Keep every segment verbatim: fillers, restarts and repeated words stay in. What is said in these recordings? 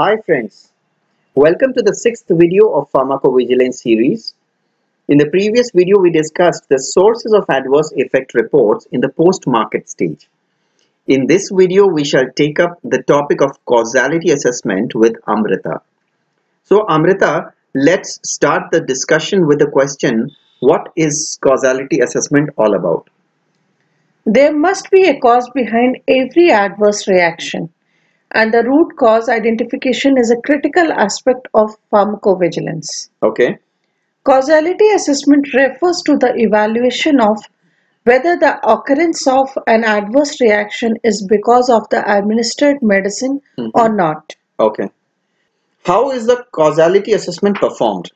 Hi friends, welcome to the sixth video of Pharmacovigilance series. In the previous video, we discussed the sources of adverse effect reports in the post-market stage. In this video, we shall take up the topic of causality assessment with Amrita. So Amrita, let's start the discussion with the question, what is causality assessment all about? There must be a cause behind every adverse reaction. And the root cause identification is a critical aspect of pharmacovigilance. Okay. Causality assessment refers to the evaluation of whether the occurrence of an adverse reaction is because of the administered medicine mm-hmm. or not. Okay. How is the causality assessment performed?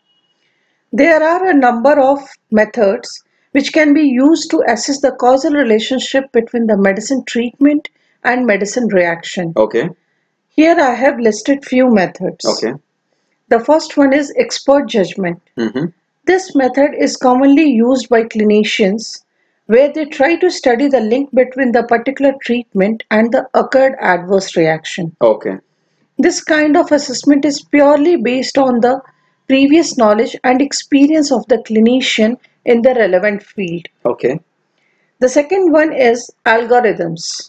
There are a number of methods which can be used to assess the causal relationship between the medicine treatment and medicine reaction. Okay. Here I have listed few methods. Okay. The first one is expert judgment. Mm-hmm. This method is commonly used by clinicians where they try to study the link between the particular treatment and the occurred adverse reaction. Okay. This kind of assessment is purely based on the previous knowledge and experience of the clinician in the relevant field. Okay. The second one is algorithms.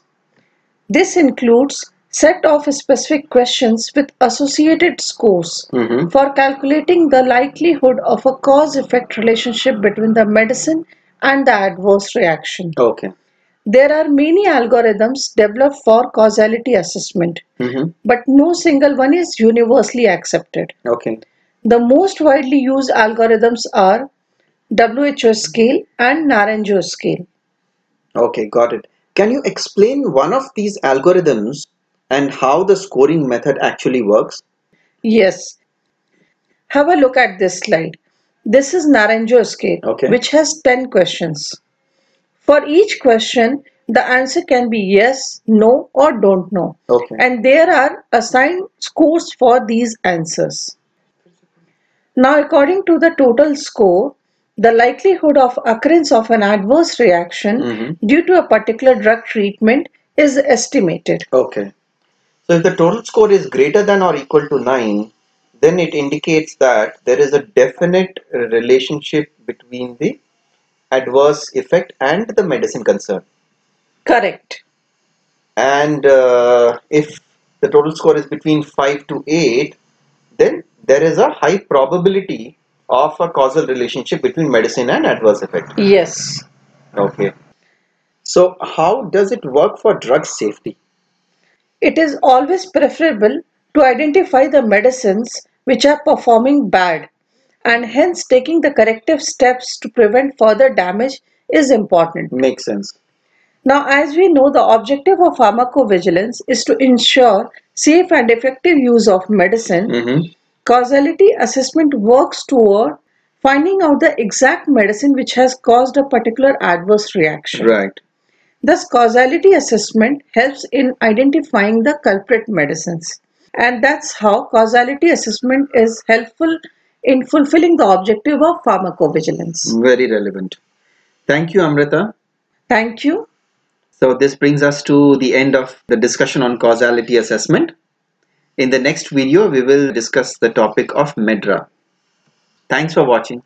This includes set of specific questions with associated scores mm-hmm. for calculating the likelihood of a cause-effect relationship between the medicine and the adverse reaction. Okay. There are many algorithms developed for causality assessment, mm-hmm. but no single one is universally accepted. Okay. The most widely used algorithms are W H O scale and Naranjo scale. Okay, got it. Can you explain one of these algorithms and how the scoring method actually works? Yes. Have a look at this slide. This is Naranjo scale, okay, which has ten questions. For each question, the answer can be yes, no, or don't know. Okay. And there are assigned scores for these answers. Now, according to the total score, the likelihood of occurrence of an adverse reaction mm-hmm. due to a particular drug treatment is estimated. Okay. So if the total score is greater than or equal to nine, then it indicates that there is a definite relationship between the adverse effect and the medicine concerned. Correct. And uh, if the total score is between five to eight, then there is a high probability of a causal relationship between medicine and adverse effect. Yes. Okay. So how does it work for drug safety? It is always preferable to identify the medicines which are performing bad, and hence taking the corrective steps to prevent further damage is important. Makes sense. Now, as we know, the objective of pharmacovigilance is to ensure safe and effective use of medicine. Mm-hmm. Causality assessment works toward finding out the exact medicine which has caused a particular adverse reaction. Right. Thus, causality assessment helps in identifying the culprit medicines. And that's how causality assessment is helpful in fulfilling the objective of pharmacovigilance. Very relevant. Thank you, Amrita. Thank you. So this brings us to the end of the discussion on causality assessment. In the next video, we will discuss the topic of MedDRA. Thanks for watching.